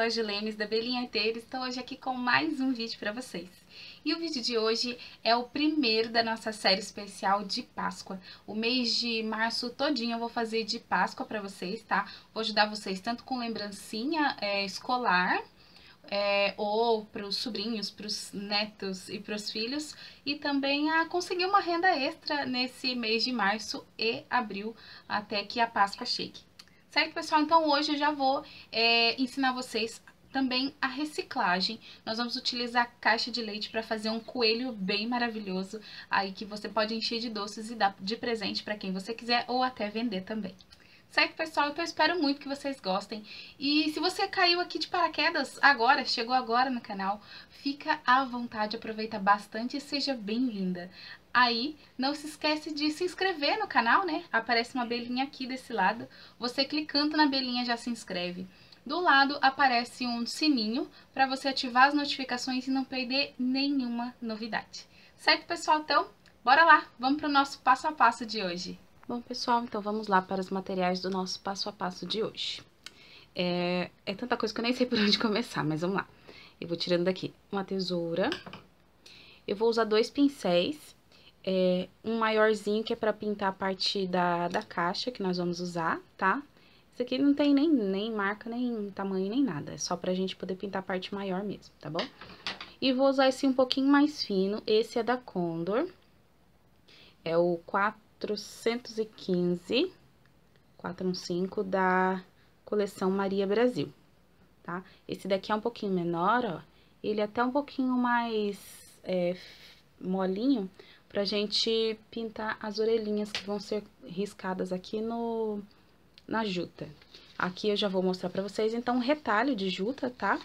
sou a Juliane da Abelhinha Arteira e estou hoje aqui com mais um vídeo para vocês. E o vídeo de hoje é o primeiro da nossa série especial de Páscoa. O mês de março todinho eu vou fazer de Páscoa para vocês, tá? Vou ajudar vocês tanto com lembrancinha escolar, ou para os sobrinhos, para os netos e para os filhos, e também a conseguir uma renda extra nesse mês de março e abril, até que a Páscoa chegue. Certo, pessoal? Então hoje eu já vou ensinar vocês também a reciclagem. Nós vamos utilizar caixa de leite para fazer um coelho bem maravilhoso, aí que você pode encher de doces e dar de presente para quem você quiser ou até vender também. Certo, pessoal? Então eu espero muito que vocês gostem. E se você caiu aqui de paraquedas agora, chegou agora no canal, fica à vontade, aproveita bastante e seja bem-vinda. Aí, não se esquece de se inscrever no canal, né? Aparece uma abelhinha aqui desse lado, você clicando na abelhinha já se inscreve. Do lado aparece um sininho para você ativar as notificações e não perder nenhuma novidade. Certo, pessoal? Então, bora lá! Vamos para o nosso passo a passo de hoje. Bom, pessoal, então vamos lá para os materiais do nosso passo a passo de hoje. É tanta coisa que eu nem sei por onde começar, mas vamos lá. Eu vou tirando daqui uma tesoura. Eu vou usar dois pincéis. Um maiorzinho que é para pintar a parte da caixa que nós vamos usar, tá? Isso aqui não tem nem marca, nem tamanho, nem nada. É só pra gente poder pintar a parte maior mesmo, tá bom? E vou usar esse um pouquinho mais fino. Esse é da Condor. É o 415 da coleção Maria Brasil, tá? Esse daqui é um pouquinho menor, ó. Ele é até um pouquinho mais molinho pra gente pintar as orelhinhas que vão ser riscadas aqui na juta. Aqui eu já vou mostrar pra vocês, então, um retalho de juta, tá?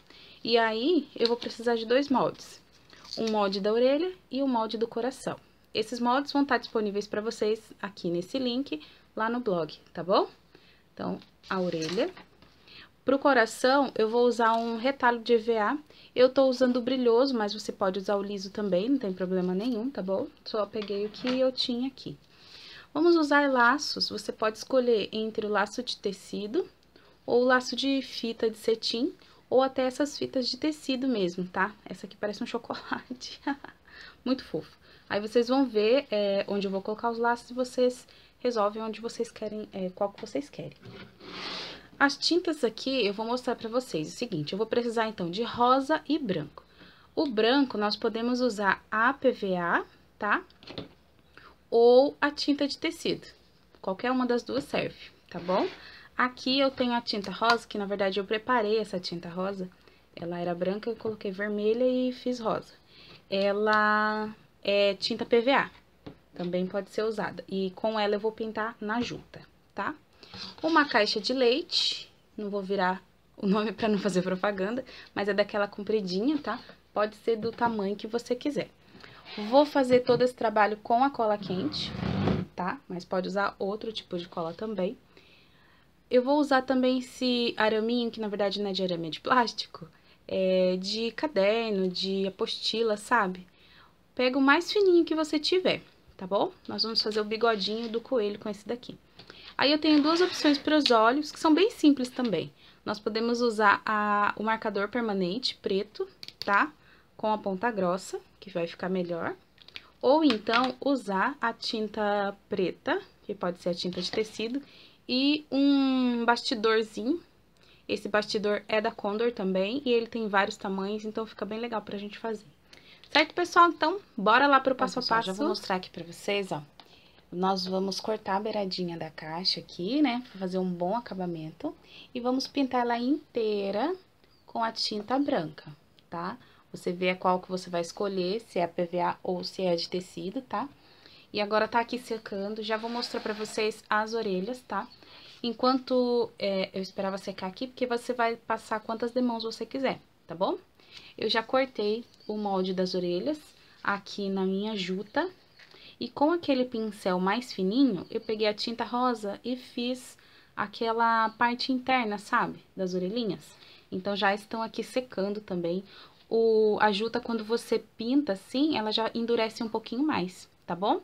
E aí, eu vou precisar de dois moldes. Um molde da orelha e um molde do coração. Esses moldes vão estar disponíveis para vocês aqui nesse link, lá no blog, tá bom? Então, a orelha. Pro coração, eu vou usar um retalho de EVA. Eu tô usando o brilhoso, mas você pode usar o liso também, não tem problema nenhum, tá bom? Só peguei o que eu tinha aqui. Vamos usar laços. Você pode escolher entre o laço de tecido ou o laço de fita de cetim, ou até essas fitas de tecido mesmo, tá? Essa aqui parece um chocolate. Muito fofo. Aí vocês vão ver onde eu vou colocar os laços e vocês resolvem onde vocês querem, qual que vocês querem. As tintas aqui eu vou mostrar pra vocês o seguinte, eu vou precisar então de rosa e branco. O branco nós podemos usar a PVA, tá? Ou a tinta de tecido, qualquer uma das duas serve, tá bom? Aqui eu tenho a tinta rosa, que na verdade eu preparei essa tinta rosa, ela era branca, eu coloquei vermelha e fiz rosa. Ela é tinta PVA, também pode ser usada, e com ela eu vou pintar na juta, tá? Uma caixa de leite, não vou virar o nome para não fazer propaganda, mas é daquela compridinha, tá? Pode ser do tamanho que você quiser. Vou fazer todo esse trabalho com a cola quente, tá? Mas pode usar outro tipo de cola também. Eu vou usar também esse araminho, que na verdade não é de arame, é de plástico, de caderno, de apostila, sabe? Pega o mais fininho que você tiver, tá bom? Nós vamos fazer o bigodinho do coelho com esse daqui. Aí eu tenho duas opções para os olhos, que são bem simples também. Nós podemos usar o marcador permanente preto, tá? Com a ponta grossa, que vai ficar melhor. Ou então, usar a tinta preta, que pode ser a tinta de tecido, e um bastidorzinho. Esse bastidor é da Condor também, e ele tem vários tamanhos, então fica bem legal pra gente fazer. Certo, pessoal? Então, bora lá pro passo a passo. Já vou mostrar aqui pra vocês, ó. Nós vamos cortar a beiradinha da caixa aqui, né? Pra fazer um bom acabamento. E vamos pintar ela inteira com a tinta branca, tá? Você vê qual que você vai escolher, se é a PVA ou se é de tecido, tá? E agora tá aqui secando, já vou mostrar pra vocês as orelhas, tá? Enquanto eu esperava secar aqui, porque você vai passar quantas demãos você quiser, tá bom? Eu já cortei o molde das orelhas aqui na minha juta. E com aquele pincel mais fininho, eu peguei a tinta rosa e fiz aquela parte interna, sabe? Das orelhinhas. Então, já estão aqui secando também. A juta, quando você pinta assim, ela já endurece um pouquinho mais, tá bom?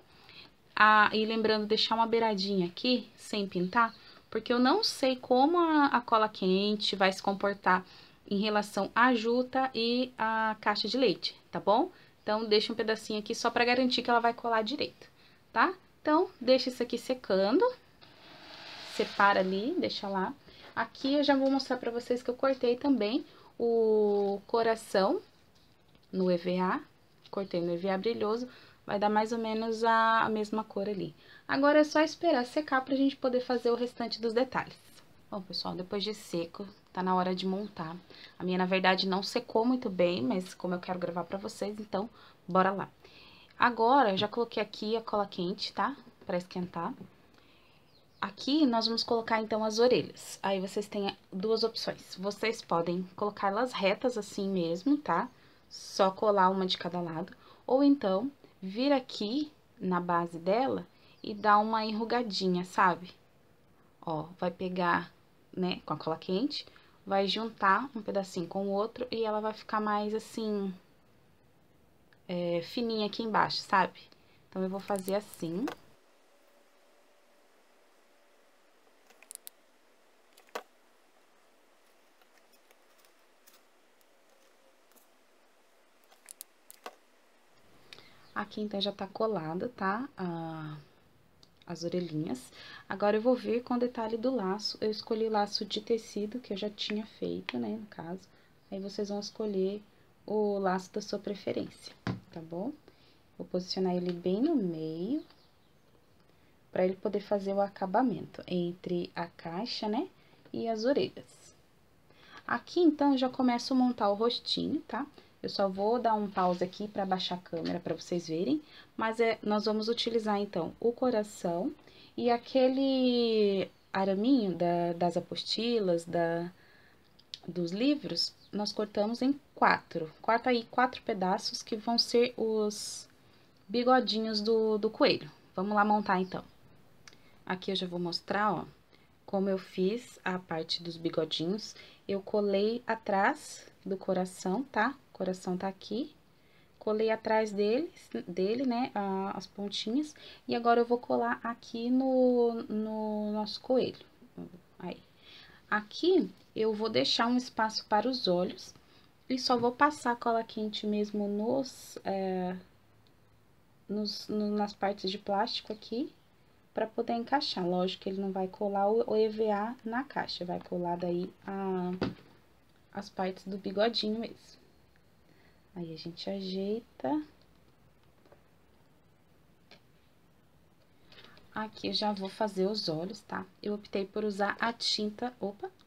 E lembrando, deixar uma beiradinha aqui, sem pintar, porque eu não sei como a cola quente vai se comportar em relação à juta e à caixa de leite, tá bom? Então, deixa um pedacinho aqui só pra garantir que ela vai colar direito, tá? Então, deixa isso aqui secando, separa ali, deixa lá. Aqui eu já vou mostrar pra vocês que eu cortei também o coração no EVA, cortei no EVA brilhoso, vai dar mais ou menos a mesma cor ali. Agora é só esperar secar pra gente poder fazer o restante dos detalhes. Bom, pessoal, depois de seco, tá na hora de montar. A minha, na verdade, não secou muito bem, mas como eu quero gravar pra vocês, então, bora lá. Agora, já coloquei aqui a cola quente, tá? Pra esquentar. Aqui, nós vamos colocar, então, as orelhas. Aí, vocês têm duas opções. Vocês podem colocar elas retas assim mesmo, tá? Só colar uma de cada lado. Ou, então, vir aqui na base dela e dar uma enrugadinha, sabe? Ó, vai pegar, né, com a cola quente... Vai juntar um pedacinho com o outro e ela vai ficar mais assim, fininha aqui embaixo, sabe? Então, eu vou fazer assim. Aqui, então, já tá colada, tá? As orelhinhas. Agora, eu vou ver com o detalhe do laço. Eu escolhi laço de tecido, que eu já tinha feito, né, no caso. Aí, vocês vão escolher o laço da sua preferência, tá bom? Vou posicionar ele bem no meio, pra ele poder fazer o acabamento entre a caixa, né, e as orelhas. Aqui, então, eu já começo a montar o rostinho, tá? Eu só vou dar um pause aqui para baixar a câmera para vocês verem, mas nós vamos utilizar, então, o coração e aquele araminho das apostilas, dos livros, nós cortamos em quatro. Corta aí 4 pedaços que vão ser os bigodinhos do coelho. Vamos lá montar, então. Aqui eu já vou mostrar, ó, como eu fiz a parte dos bigodinhos. Eu colei atrás do coração, tá? O coração tá aqui, colei atrás dele, né, as pontinhas, e agora eu vou colar aqui no nosso coelho. Aí. Aqui, eu vou deixar um espaço para os olhos, e só vou passar a cola quente mesmo nas partes de plástico aqui, para poder encaixar. Lógico que ele não vai colar o EVA na caixa, vai colar daí as partes do bigodinho mesmo. Aí, a gente ajeita. Aqui, eu já vou fazer os olhos, tá? Eu optei por usar a tinta,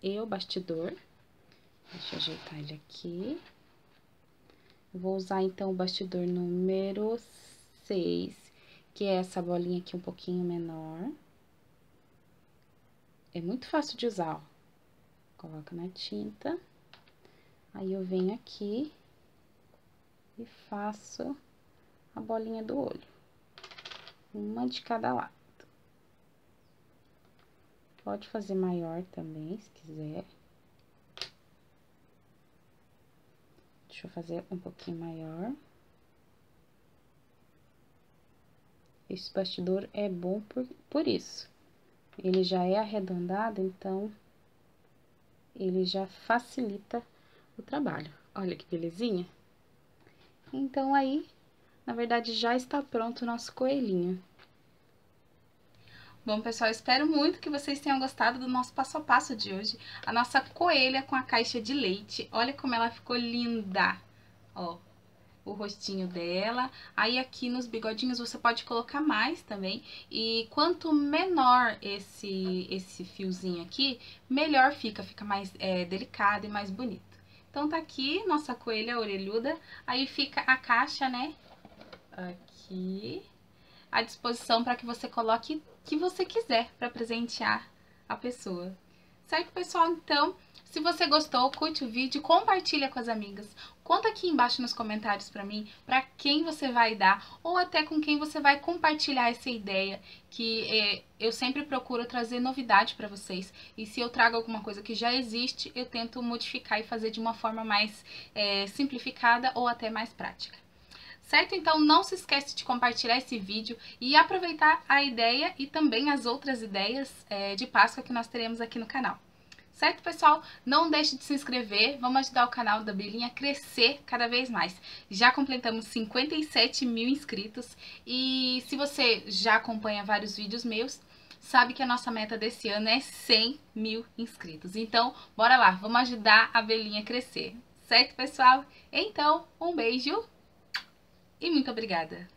e o bastidor. Deixa eu ajeitar ele aqui. Vou usar, então, o bastidor número 6, que é essa bolinha aqui um pouquinho menor. É muito fácil de usar, ó. Coloca na tinta. Aí, eu venho aqui e faço a bolinha do olho, uma de cada lado. Pode fazer maior também, se quiser. Deixa eu fazer um pouquinho maior. Esse bastidor é bom por isso. Ele já é arredondado, então, ele já facilita o trabalho. Olha que belezinha! Então, aí, na verdade, já está pronto o nosso coelhinho. Bom, pessoal, espero muito que vocês tenham gostado do nosso passo a passo de hoje. A nossa coelha com a caixa de leite. Olha como ela ficou linda! Ó, o rostinho dela. Aí, aqui nos bigodinhos, você pode colocar mais também. E quanto menor esse fiozinho aqui, melhor fica. Fica mais delicado e mais bonito. Então, tá aqui nossa coelha orelhuda, aí fica a caixa, né, aqui, à disposição para que você coloque o que você quiser para presentear a pessoa. Certo, pessoal? Então, se você gostou, curte o vídeo, compartilha com as amigas, conta aqui embaixo nos comentários para mim, para quem você vai dar, ou até com quem você vai compartilhar essa ideia, que eu sempre procuro trazer novidade para vocês, e se eu trago alguma coisa que já existe, eu tento modificar e fazer de uma forma mais simplificada ou até mais prática. Certo? Então, não se esquece de compartilhar esse vídeo e aproveitar a ideia e também as outras ideias de Páscoa que nós teremos aqui no canal. Certo, pessoal? Não deixe de se inscrever, vamos ajudar o canal da Abelhinha a crescer cada vez mais. Já completamos 57 mil inscritos e se você já acompanha vários vídeos meus, sabe que a nossa meta desse ano é 100 mil inscritos. Então, bora lá, vamos ajudar a Abelhinha a crescer. Certo, pessoal? Então, um beijo e muito obrigada!